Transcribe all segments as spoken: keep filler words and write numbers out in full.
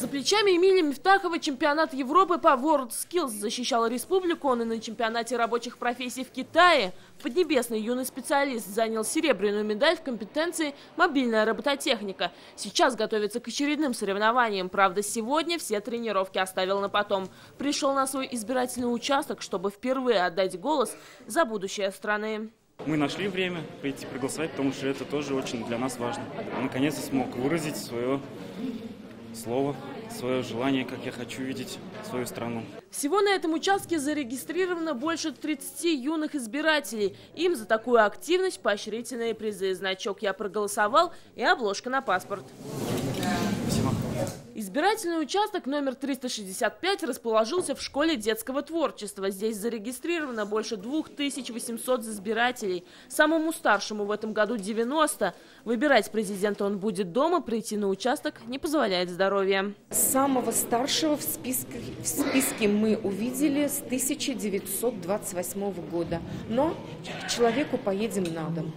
За плечами Эмили Мефтахова чемпионат Европы по WorldSkills. Защищала республику он и на чемпионате рабочих профессий в Китае. Поднебесный юный специалист занял серебряную медаль в компетенции «Мобильная робототехника». Сейчас готовится к очередным соревнованиям. Правда, сегодня все тренировки оставил на потом. Пришел на свой избирательный участок, чтобы впервые отдать голос за будущее страны. Мы нашли время прийти проголосовать, потому что это тоже очень для нас важно. Наконец-то смог выразить свое слово, свое желание, как я хочу видеть свою страну. Всего на этом участке зарегистрировано больше тридцати юных избирателей. Им за такую активность поощрительные призы. Значок «Я проголосовал» и обложка на паспорт. Спасибо. Избирательный участок номер триста шестьдесят пять расположился в школе детского творчества. Здесь зарегистрировано больше двух тысяч восьмисот избирателей. Самому старшему в этом году девяносто. Выбирать президента он будет дома, прийти на участок не позволяет здоровье. Самого старшего в списке, в списке мы увидели с тысяча девятьсот двадцать восьмого года. Но к человеку поедем на дом.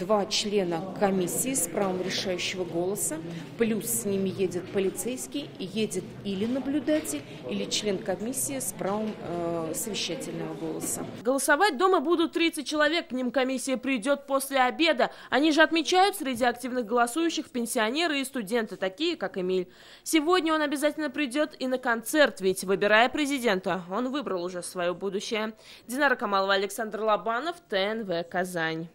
Два члена комиссии с правом решающего голоса, плюс с ними едет полицейский, и едет или наблюдатель, или член комиссии с правом э, совещательного голоса. Голосовать дома будут тридцать человек, к ним комиссия придет после обеда. Они же отмечают среди активных голосующих пенсионеры и студенты, такие как Эмиль. Сегодня он обязательно придет и на концерт, ведь, выбирая президента, он выбрал уже свое будущее. Динара Камалова, Александр Лобанов, ТНВ Казань.